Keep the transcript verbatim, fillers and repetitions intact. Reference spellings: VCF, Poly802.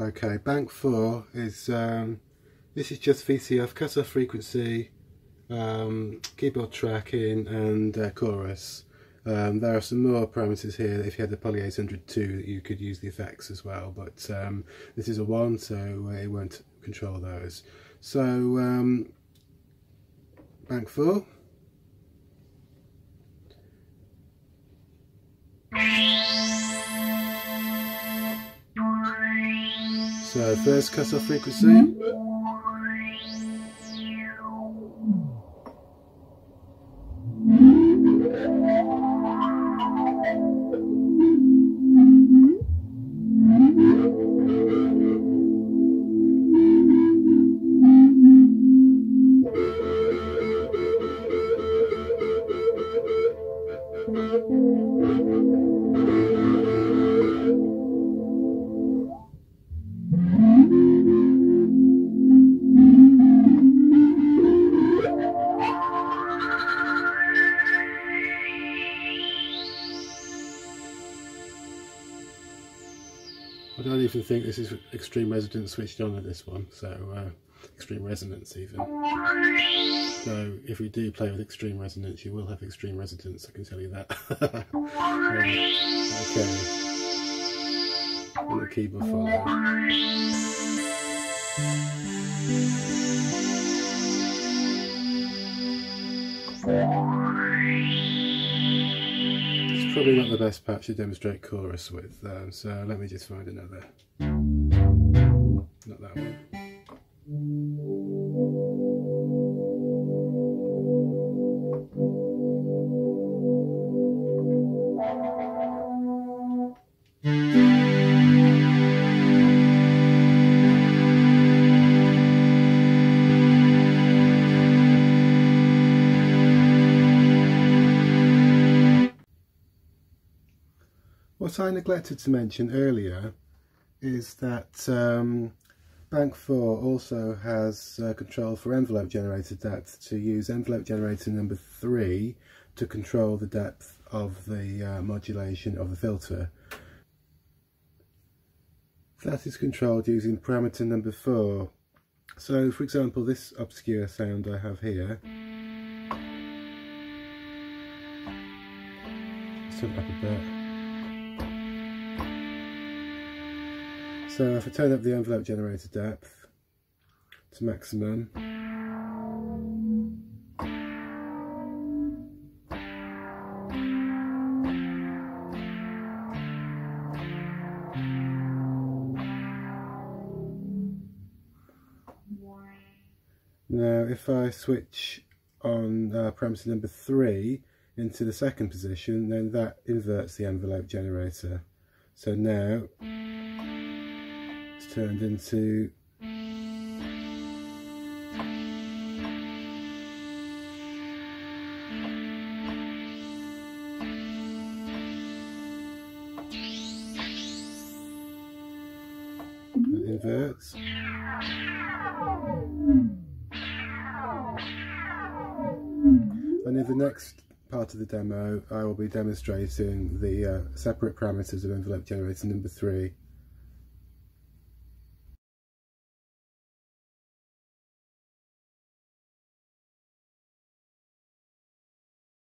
Okay, bank four is um, this is just V C F, cutoff frequency, um, keyboard tracking, and uh, chorus. Um, there are some more parameters here. If you had the Poly eight oh two, you could use the effects as well, but um, this is a one, so it won't control those. So um, bank four. So first cutoff frequency. I don't even think this is extreme resonance switched on at this one, so uh, extreme resonance even. So if you do play with extreme resonance, you will have extreme resonance, I can tell you that. um, okay, and the keyboard follows. Probably not the best patch to demonstrate chorus with, um, so let me just find another. Not that one. What I neglected to mention earlier is that um, Bank four also has uh, control for envelope generator depth, to use envelope generator number three to control the depth of the uh, modulation of the filter. That is controlled using parameter number four. So for example, this obscure sound I have here. Let's turn it back a bit. So if I turn up the envelope generator depth to maximum, now if I switch on uh, parameter number three into the second position, then that inverts the envelope generator. So now it's turned into it inverts. And in the next part of the demo, I will be demonstrating the uh, separate parameters of envelope generator number three.